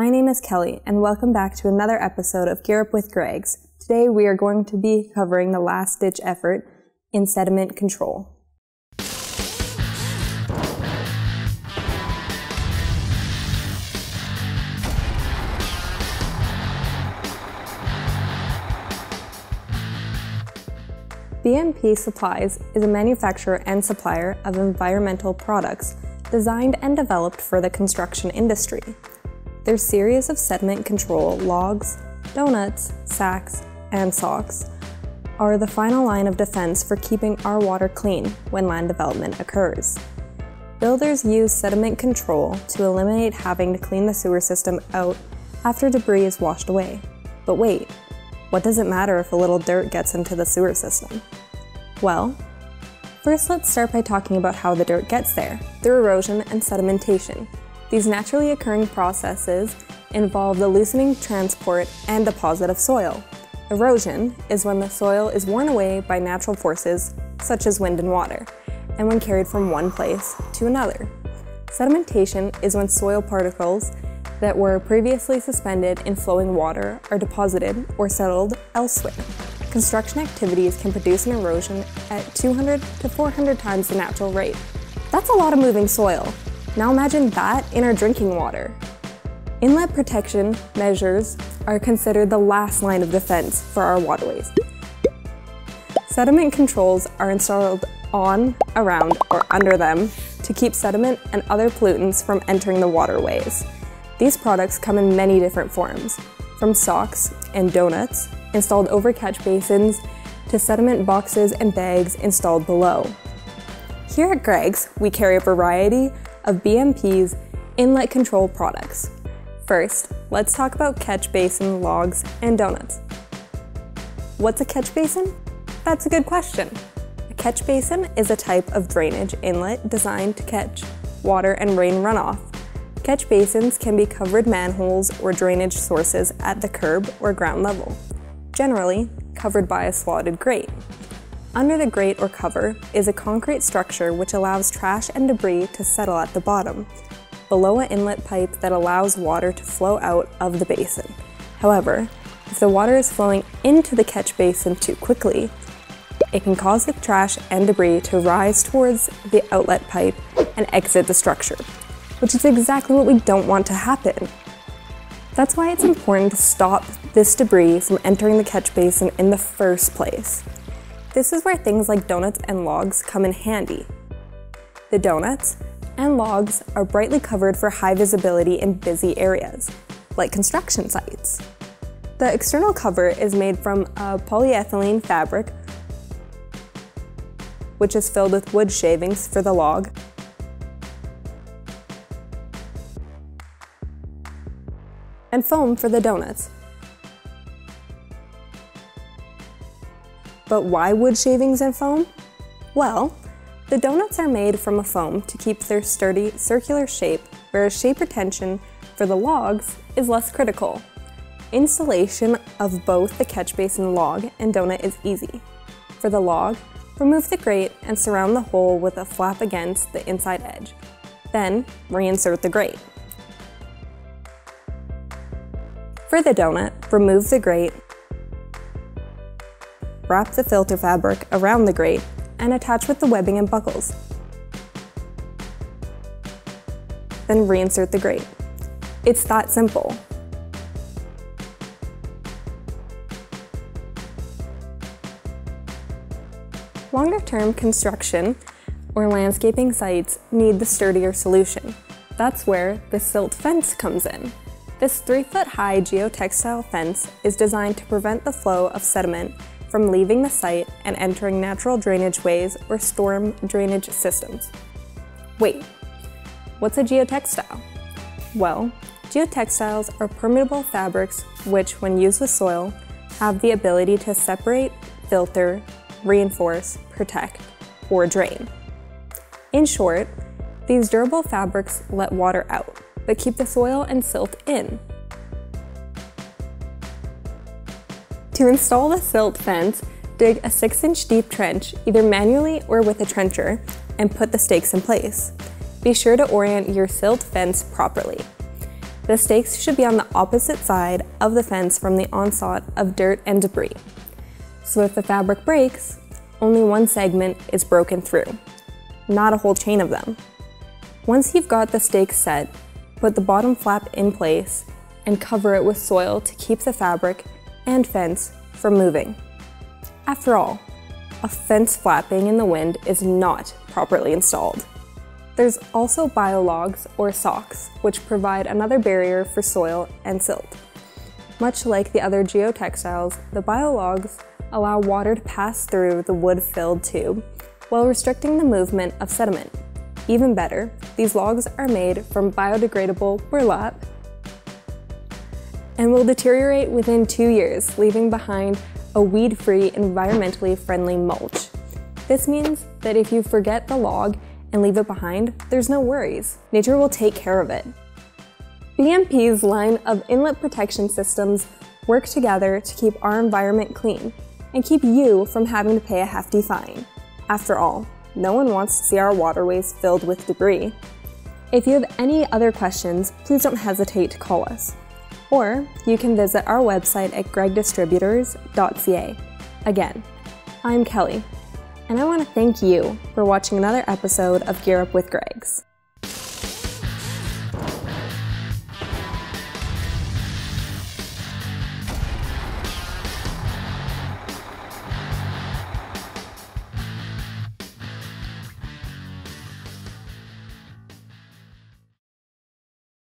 My name is Kelly, and welcome back to another episode of Gear Up with Greggs. Today we are going to be covering the last-ditch effort in sediment control. BMP Supplies is a manufacturer and supplier of environmental products designed and developed for the construction industry. Their series of sediment control logs, donuts, sacks, and socks are the final line of defense for keeping our water clean when land development occurs. Builders use sediment control to eliminate having to clean the sewer system out after debris is washed away. But wait, what does it matter if a little dirt gets into the sewer system? Well, first let's start by talking about how the dirt gets there, through erosion and sedimentation. These naturally occurring processes involve the loosening, transport, and deposit of soil. Erosion is when the soil is worn away by natural forces, such as wind and water, and when carried from one place to another. Sedimentation is when soil particles that were previously suspended in flowing water are deposited or settled elsewhere. Construction activities can produce an erosion at 200 to 400 times the natural rate. That's a lot of moving soil. Now imagine that in our drinking water. Inlet protection measures are considered the last line of defense for our waterways. Sediment controls are installed on, around, or under them to keep sediment and other pollutants from entering the waterways. These products come in many different forms, from socks and donuts installed over catch basins to sediment boxes and bags installed below. Here at Greggs, we carry a variety of BMP's inlet control products. First, let's talk about catch basin logs and donuts. What's a catch basin? That's a good question. A catch basin is a type of drainage inlet designed to catch water and rain runoff. Catch basins can be covered manholes or drainage sources at the curb or ground level, generally covered by a slotted grate. Under the grate or cover is a concrete structure which allows trash and debris to settle at the bottom, below an inlet pipe that allows water to flow out of the basin. However, if the water is flowing into the catch basin too quickly, it can cause the trash and debris to rise towards the outlet pipe and exit the structure, which is exactly what we don't want to happen. That's why it's important to stop this debris from entering the catch basin in the first place. This is where things like donuts and logs come in handy. The donuts and logs are brightly covered for high visibility in busy areas, like construction sites. The external cover is made from a polyethylene fabric, which is filled with wood shavings for the log, and foam for the donuts. But why wood shavings and foam? Well, the donuts are made from a foam to keep their sturdy, circular shape, whereas shape retention for the logs is less critical. Installation of both the catch basin log and donut is easy. For the log, remove the grate and surround the hole with a flap against the inside edge. Then, reinsert the grate. For the donut, remove the grate, wrap the filter fabric around the grate, and attach with the webbing and buckles. Then reinsert the grate. It's that simple. Longer-term construction or landscaping sites need the sturdier solution. That's where the silt fence comes in. This 3-foot-high geotextile fence is designed to prevent the flow of sediment from leaving the site and entering natural drainage ways or storm drainage systems. Wait, what's a geotextile? Well, geotextiles are permeable fabrics which, when used with soil, have the ability to separate, filter, reinforce, protect, or drain. In short, these durable fabrics let water out, but keep the soil and silt in. To install the silt fence, dig a 6-inch deep trench, either manually or with a trencher, and put the stakes in place. Be sure to orient your silt fence properly. The stakes should be on the opposite side of the fence from the onslaught of dirt and debris. So if the fabric breaks, only one segment is broken through, not a whole chain of them. Once you've got the stakes set, put the bottom flap in place and cover it with soil to keep the fabric and fence from moving. After all, a fence flapping in the wind is not properly installed. There's also BIO-LOGS or socks, which provide another barrier for soil and silt. Much like the other geotextiles, the BIO-LOGS allow water to pass through the wood-filled tube while restricting the movement of sediment. Even better, these logs are made from biodegradable burlap and will deteriorate within 2 years, leaving behind a weed-free, environmentally friendly mulch. This means that if you forget the log and leave it behind, there's no worries. Nature will take care of it. BMP's line of inlet protection systems work together to keep our environment clean and keep you from having to pay a hefty fine. After all, no one wants to see our waterways filled with debris. If you have any other questions, please don't hesitate to call us. Or you can visit our website at greggdistributors.ca. Again, I'm Kelly, and I want to thank you for watching another episode of Gear Up with Greggs.